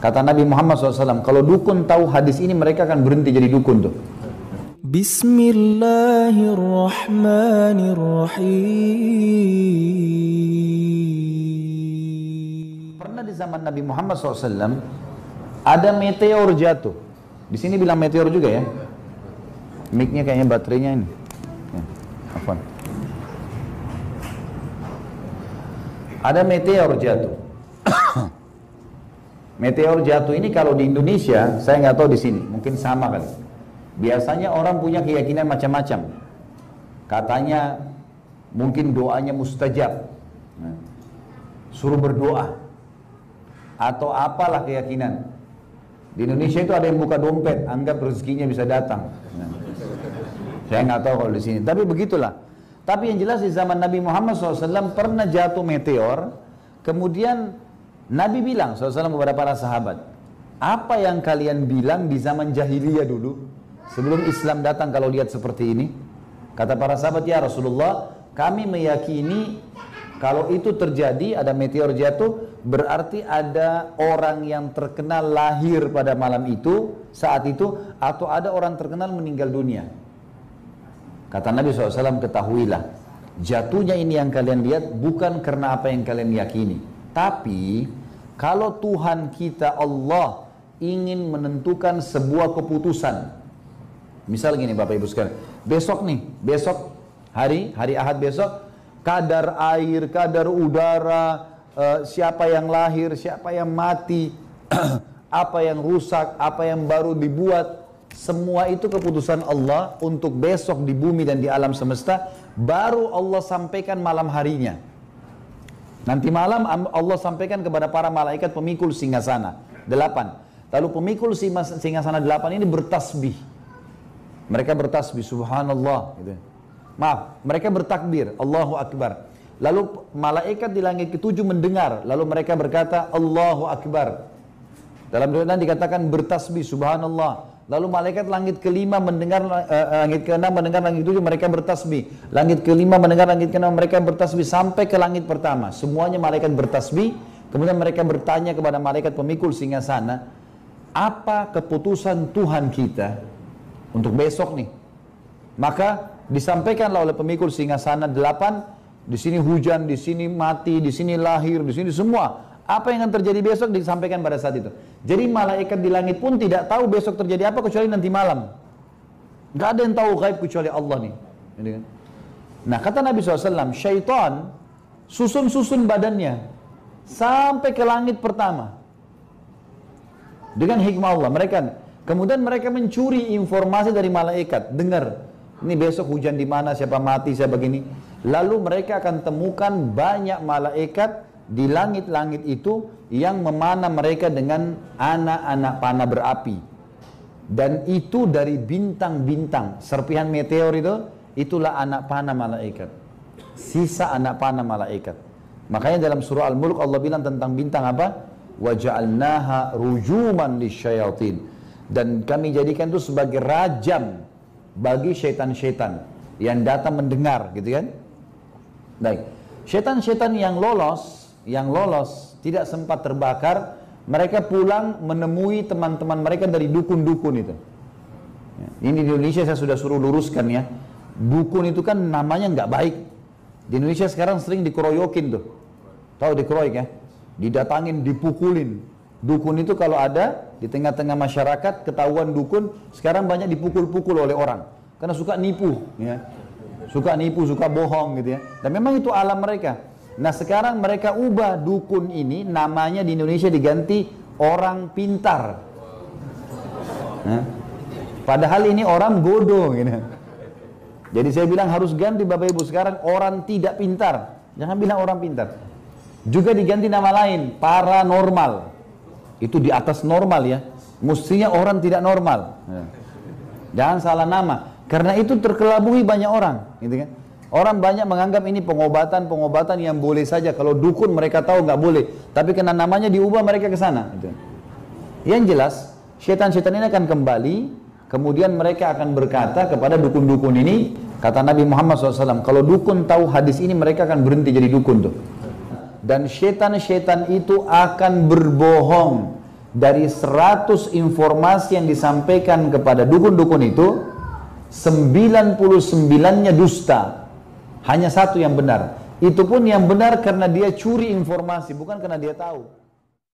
Kata Nabi Muhammad SAW, kalau dukun tahu hadis ini mereka akan berhenti jadi dukun tuh. Bismillahirrahmanirrahim. Pernah di zaman Nabi Muhammad SAW, ada meteor jatuh. Di sini bilang meteor juga ya. Mic-nya kayaknya baterainya ini. Ya, afwan. Ada meteor jatuh. Meteor jatuh ini kalau di Indonesia, saya nggak tahu di sini, mungkin sama kali. Biasanya orang punya keyakinan macam-macam. Katanya mungkin doanya mustajab, suruh berdoa, atau apalah keyakinan. Di Indonesia itu ada yang buka dompet, anggap rezekinya bisa datang. Saya nggak tahu kalau di sini, tapi begitulah. Tapi yang jelas di zaman Nabi Muhammad SAW pernah jatuh meteor, kemudian Nabi bilang SAW kepada para sahabat, apa yang kalian bilang di zaman jahiliyah dulu sebelum Islam datang kalau lihat seperti ini? Kata para sahabat, ya Rasulullah, kami meyakini kalau itu terjadi, ada meteor jatuh, berarti ada orang yang terkenal lahir pada malam itu, saat itu, atau ada orang terkenal meninggal dunia. Kata Nabi SAW, ketahuilah, jatuhnya ini yang kalian lihat bukan karena apa yang kalian yakini, tapi kalau Tuhan kita Allah ingin menentukan sebuah keputusan. Misal gini Bapak Ibu sekalian, besok nih, besok hari Ahad besok, kadar air, kadar udara, siapa yang lahir, siapa yang mati, apa yang rusak, apa yang baru dibuat, semua itu keputusan Allah untuk besok di bumi dan di alam semesta, baru Allah sampaikan malam harinya. Nanti malam Allah sampaikan kepada para malaikat pemikul singgasana 8. Lalu pemikul singgasana 8 ini bertasbih. Mereka bertasbih, Subhanallah. Gitu. Maaf, mereka bertakbir, Allahu Akbar. Lalu malaikat di langit ke-7 mendengar. Lalu mereka berkata, Allahu Akbar. Dalam doa dikatakan bertasbih, Subhanallah. Lalu malaikat langit ke-5 mendengar, langit ke-6 mendengar, langit ke-7 mereka bertasbih. Langit ke-5 mendengar, langit ke-6 mereka bertasbih sampai ke langit pertama. Semuanya malaikat bertasbih. Kemudian mereka bertanya kepada malaikat pemikul singgasana, apa keputusan Tuhan kita untuk besok nih? Maka disampaikanlah oleh pemikul singgasana 8, di sini hujan, di sini mati, di sini lahir, di sini semua. Apa yang akan terjadi besok disampaikan pada saat itu. Jadi malaikat di langit pun tidak tahu besok terjadi apa kecuali nanti malam. Nggak ada yang tahu gaib kecuali Allah nih. Nah kata Nabi SAW, syaitan susun-susun badannya sampai ke langit pertama. Dengan hikmah Allah. Kemudian mereka mencuri informasi dari malaikat. Dengar, ini besok hujan di mana, siapa mati, siapa begini. Lalu mereka akan temukan banyak malaikat di langit-langit itu yang memanah mereka dengan anak-anak panah berapi, dan itu dari bintang-bintang serpihan meteor itu, itulah anak panah malaikat, sisa anak panah malaikat. Makanya dalam surah Al-Mulk Allah bilang tentang bintang apa? Wa ja'alnaha rujuman lisyaṭīn, dan kami jadikan itu sebagai rajam bagi syaitan-syaitan yang datang mendengar, gitu kan? Baik, syaitan-syaitan yang lolos, tidak sempat terbakar, mereka pulang menemui teman-teman mereka dari dukun-dukun itu. Ini di Indonesia saya sudah suruh luruskan ya, dukun itu kan namanya nggak baik. Di Indonesia sekarang sering dikeroyokin tuh, tahu dikeroyok ya, didatangin, dipukulin. Dukun itu kalau ada di tengah-tengah masyarakat ketahuan dukun, sekarang banyak dipukul-pukul oleh orang, karena suka nipu ya, suka bohong gitu ya. Dan memang itu alam mereka. Nah sekarang mereka ubah dukun ini, namanya di Indonesia diganti orang pintar. Nah, padahal ini orang bodoh gitu. Jadi saya bilang harus ganti Bapak Ibu sekarang orang tidak pintar. Jangan bilang orang pintar. Juga diganti nama lain, paranormal. Itu di atas normal ya. Mestinya orang tidak normal. Nah, jangan salah nama. Karena itu terkelabui banyak orang gitu kan. Orang banyak menganggap ini pengobatan-pengobatan yang boleh saja. Kalau dukun mereka tahu nggak boleh, tapi karena namanya diubah mereka ke sana. Yang jelas, syaitan-syaitan ini akan kembali, kemudian mereka akan berkata kepada dukun-dukun ini, kata Nabi Muhammad SAW, kalau dukun tahu hadis ini mereka akan berhenti jadi dukun tuh. Dan syaitan-syaitan itu akan berbohong dari 100 informasi yang disampaikan kepada dukun-dukun itu, 99-nya dusta. Hanya 1 yang benar. Itu pun yang benar karena dia curi informasi, bukan karena dia tahu.